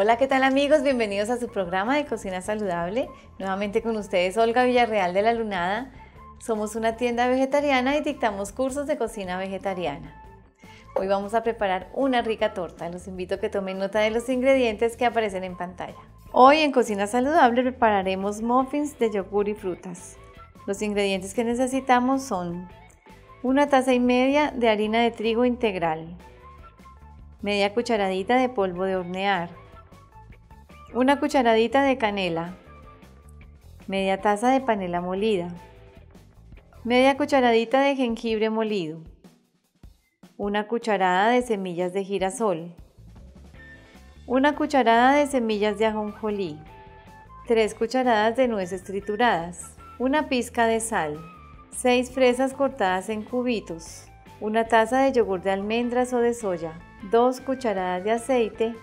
Hola, ¿qué tal amigos? Bienvenidos a su programa de Cocina Saludable. Nuevamente con ustedes Olga Villarreal de La Lunada. Somos una tienda vegetariana y dictamos cursos de cocina vegetariana. Hoy vamos a preparar una rica torta. Los invito a que tomen nota de los ingredientes que aparecen en pantalla. Hoy en Cocina Saludable prepararemos muffins de yogur y frutas. Los ingredientes que necesitamos son una taza y media de harina de trigo integral, media cucharadita de polvo de hornear, una cucharadita de canela, media taza de panela molida, media cucharadita de jengibre molido, una cucharada de semillas de girasol, una cucharada de semillas de ajonjolí, 3 cucharadas de nueces trituradas, una pizca de sal, 6 fresas cortadas en cubitos, una taza de yogur de almendras o de soya, 2 cucharadas de aceite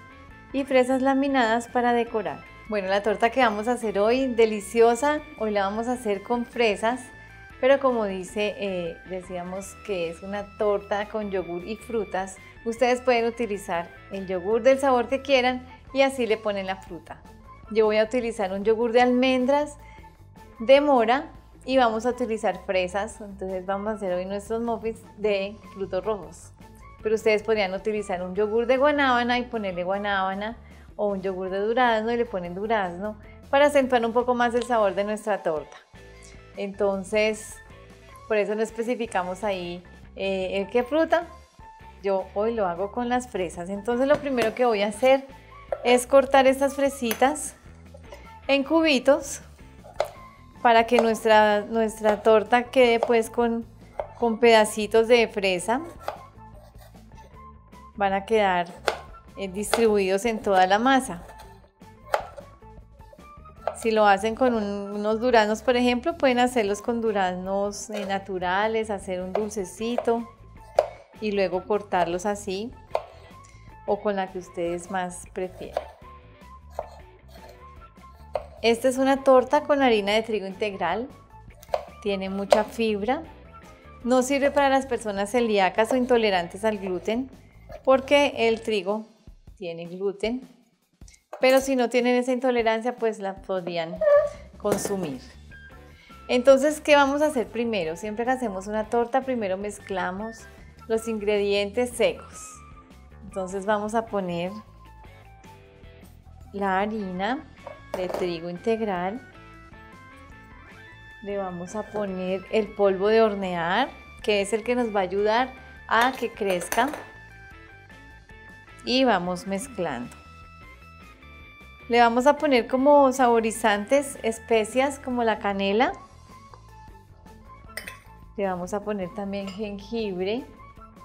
y fresas laminadas para decorar. Bueno, la torta que vamos a hacer hoy, deliciosa. Hoy la vamos a hacer con fresas, pero como decíamos que es una torta con yogur y frutas, ustedes pueden utilizar el yogur del sabor que quieran y así le ponen la fruta. Yo voy a utilizar un yogur de almendras, de mora, y vamos a utilizar fresas. Entonces vamos a hacer hoy nuestros muffins de frutos rojos. Pero ustedes podrían utilizar un yogur de guanábana y ponerle guanábana, o un yogur de durazno y le ponen durazno, para acentuar un poco más el sabor de nuestra torta. Entonces, por eso no especificamos ahí qué fruta. Yo hoy lo hago con las fresas. Entonces lo primero que voy a hacer es cortar estas fresitas en cubitos para que nuestra torta quede pues con pedacitos de fresa. Van a quedar distribuidos en toda la masa. Si lo hacen con unos duraznos, por ejemplo, pueden hacerlos con duraznos naturales, hacer un dulcecito y luego cortarlos así, o con la que ustedes más prefieran. Esta es una torta con harina de trigo integral, tiene mucha fibra, no sirve para las personas celíacas o intolerantes al gluten, porque el trigo tiene gluten, pero si no tienen esa intolerancia pues la podrían consumir. Entonces, ¿qué vamos a hacer primero? Siempre que hacemos una torta, primero mezclamos los ingredientes secos. Entonces vamos a poner la harina de trigo integral, le vamos a poner el polvo de hornear, que es el que nos va a ayudar a que crezca, y vamos mezclando. Le vamos a poner como saborizantes especias como la canela, le vamos a poner también jengibre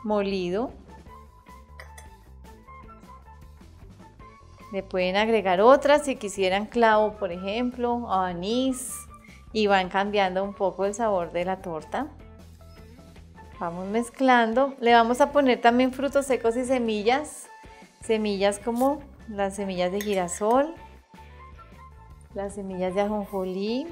molido, le pueden agregar otras si quisieran, clavo por ejemplo, o anís, y van cambiando un poco el sabor de la torta. Vamos mezclando, le vamos a poner también frutos secos y semillas como las semillas de girasol, las semillas de ajonjolí.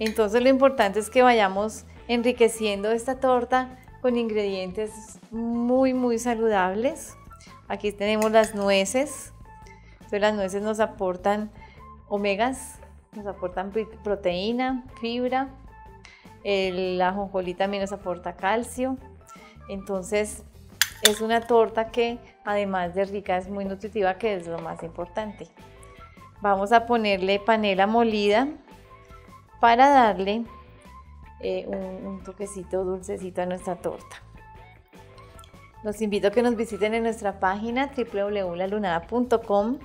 Entonces lo importante es que vayamos enriqueciendo esta torta con ingredientes muy saludables. Aquí tenemos las nueces, entonces las nueces nos aportan omegas, nos aportan proteína, fibra, el ajonjolí también nos aporta calcio. Entonces es una torta que, además de rica, es muy nutritiva, que es lo más importante. Vamos a ponerle panela molida para darle un toquecito dulcecito a nuestra torta. Los invito a que nos visiten en nuestra página www.lalunada.com.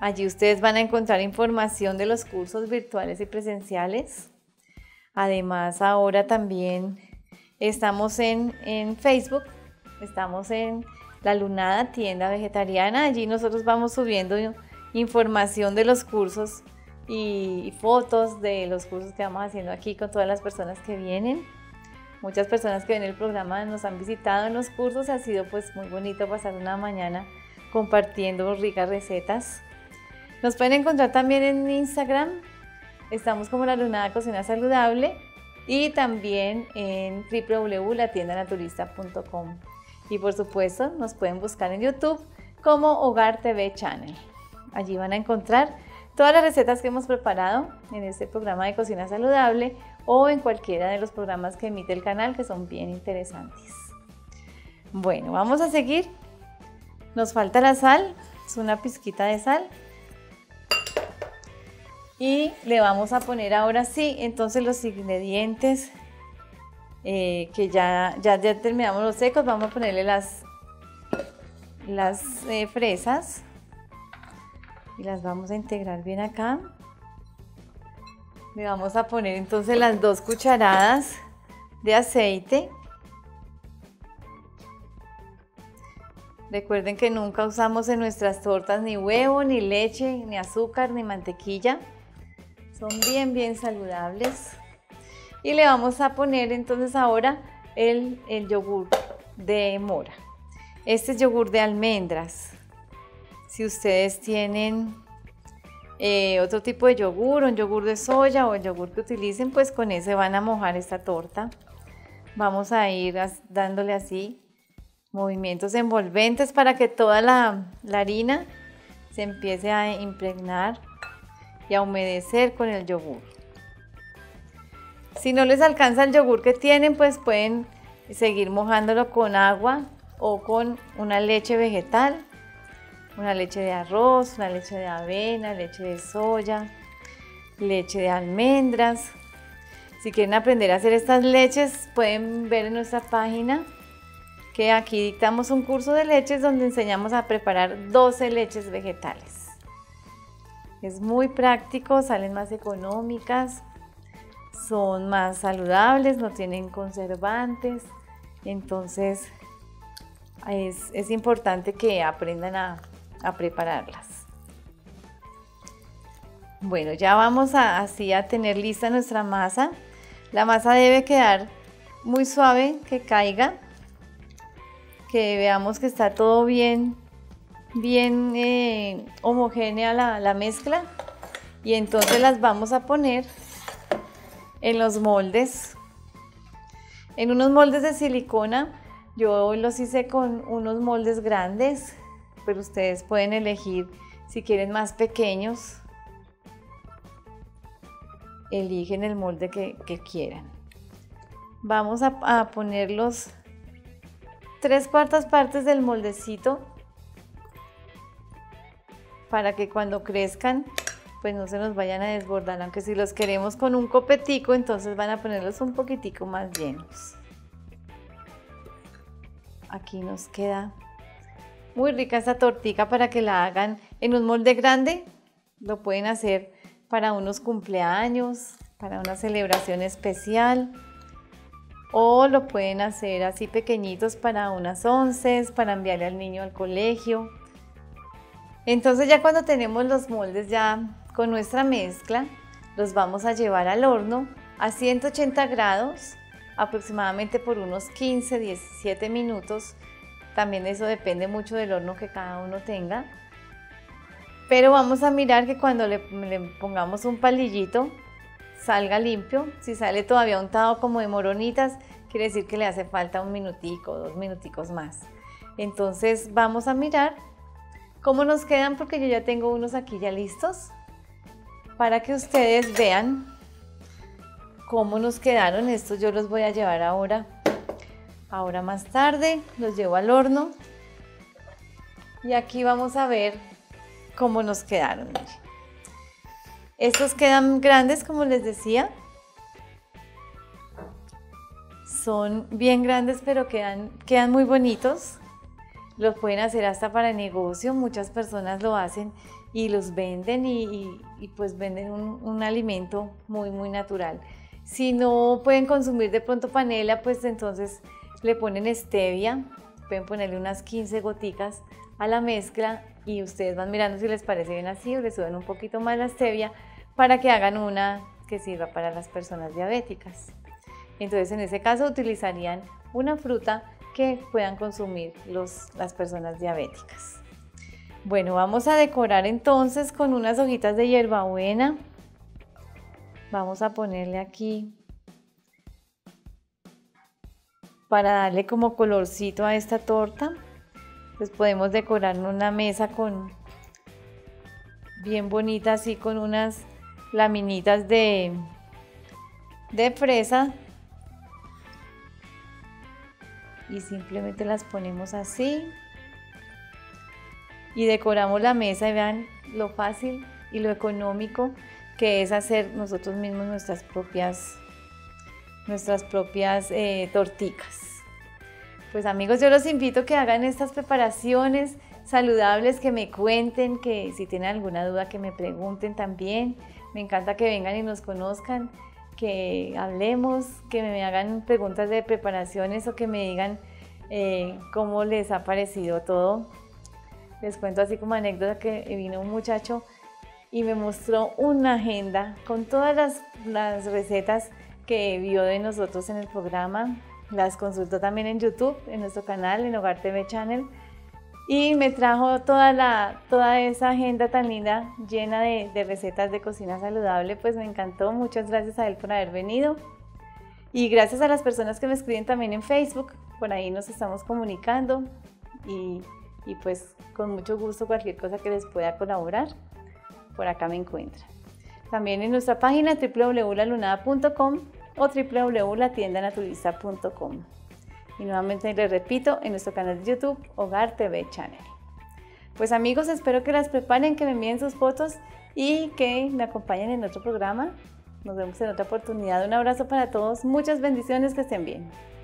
Allí ustedes van a encontrar información de los cursos virtuales y presenciales. Además, ahora también estamos en Facebook. Estamos en La Lunada, tienda vegetariana. Allí nosotros vamos subiendo información de los cursos y fotos de los cursos que vamos haciendo aquí con todas las personas que vienen. Muchas personas que ven el programa nos han visitado en los cursos. Ha sido pues muy bonito pasar una mañana compartiendo ricas recetas. Nos pueden encontrar también en Instagram. Estamos como La Lunada Cocina Saludable, y también en www.latiendanaturista.com. Y por supuesto nos pueden buscar en YouTube como Hogar TV Channel. Allí van a encontrar todas las recetas que hemos preparado en este programa de cocina saludable o en cualquiera de los programas que emite el canal, que son bien interesantes. Bueno, vamos a seguir. Nos falta la sal, es una pizquita de sal. Y le vamos a poner ahora sí, entonces los ingredientes que ya terminamos los secos. Vamos a ponerle las fresas y las vamos a integrar bien acá. Le vamos a poner entonces las 2 cucharadas de aceite. Recuerden que nunca usamos en nuestras tortas ni huevo, ni leche, ni azúcar, ni mantequilla. Son bien saludables. Y le vamos a poner entonces ahora el yogur de mora. Este es yogur de almendras. Si ustedes tienen otro tipo de yogur, un yogur de soya o el yogur que utilicen, pues con ese van a mojar esta torta. Vamos a ir dándole así movimientos envolventes para que toda la harina se empiece a impregnar y a humedecer con el yogur. Si no les alcanza el yogur que tienen, pues pueden seguir mojándolo con agua o con una leche vegetal, una leche de arroz, una leche de avena, leche de soya, leche de almendras. Si quieren aprender a hacer estas leches, pueden ver en nuestra página que aquí dictamos un curso de leches donde enseñamos a preparar 12 leches vegetales. Es muy práctico, salen más económicas, son más saludables, no tienen conservantes. Entonces es importante que aprendan a prepararlas. Bueno, ya vamos así a tener lista nuestra masa. La masa debe quedar muy suave, que caiga, que veamos que está todo bien homogénea la mezcla, y entonces las vamos a poner en los moldes, en unos moldes de silicona. Yo los hice con unos moldes grandes, pero ustedes pueden elegir si quieren más pequeños, eligen el molde que quieran. Vamos a poner los 3/4 partes del moldecito para que cuando crezcan pues no se nos vayan a desbordar, aunque si los queremos con un copetico entonces van a ponerlos un poquitico más llenos. Aquí nos queda muy rica esta tortica para que la hagan en un molde grande. Lo pueden hacer para unos cumpleaños, para una celebración especial, o lo pueden hacer así pequeñitos para unas onces, para enviarle al niño al colegio. Entonces ya cuando tenemos los moldes ya con nuestra mezcla, los vamos a llevar al horno a 180 grados aproximadamente por unos 15-17 minutos. También eso depende mucho del horno que cada uno tenga. Pero vamos a mirar que cuando le pongamos un palillito salga limpio. Si sale todavía untado como de moronitas, quiere decir que le hace falta un minutico, 2 minuticos más. Entonces vamos a mirar cómo nos quedan, porque yo ya tengo unos aquí ya listos para que ustedes vean cómo nos quedaron. Estos yo los voy a llevar ahora más tarde, los llevo al horno y aquí vamos a ver cómo nos quedaron. Estos quedan grandes, como les decía, son bien grandes, pero quedan muy bonitos. Los pueden hacer hasta para negocio, muchas personas lo hacen y los venden y pues venden un alimento muy natural. Si no pueden consumir de pronto panela, pues entonces le ponen stevia, pueden ponerle unas 15 goticas a la mezcla y ustedes van mirando si les parece bien así o le suben un poquito más la stevia para que hagan una que sirva para las personas diabéticas. Entonces en ese caso utilizarían una fruta que puedan consumir las personas diabéticas. Bueno, vamos a decorar entonces con unas hojitas de hierbabuena. Vamos a ponerle aquí para darle como colorcito a esta torta. Pues podemos decorar una mesa con bien bonita, así con unas laminitas de fresa. Y simplemente las ponemos así y decoramos la mesa, y vean lo fácil y lo económico que es hacer nosotros mismos nuestras propias torticas. Pues amigos, yo los invito a que hagan estas preparaciones saludables, que me cuenten, que si tienen alguna duda que me pregunten también. Me encanta que vengan y nos conozcan, que hablemos, que me hagan preguntas de preparaciones o que me digan cómo les ha parecido todo. Les cuento así como anécdota que vino un muchacho y me mostró una agenda con todas las recetas que vio de nosotros en el programa. Las consultó también en YouTube, en nuestro canal, en Hogar TV Channel, y me trajo toda esa agenda tan linda, llena de recetas de cocina saludable. Pues me encantó, muchas gracias a él por haber venido, y gracias a las personas que me escriben también en Facebook, por ahí nos estamos comunicando, y pues con mucho gusto cualquier cosa que les pueda colaborar, por acá me encuentran. También en nuestra página www.lalunada.com o www.latiendanaturista.com, y nuevamente les repito, en nuestro canal de YouTube Hogar TV Channel. Pues amigos, espero que las preparen, que me envíen sus fotos y que me acompañen en otro programa. Nos vemos en otra oportunidad. Un abrazo para todos, muchas bendiciones, que estén bien.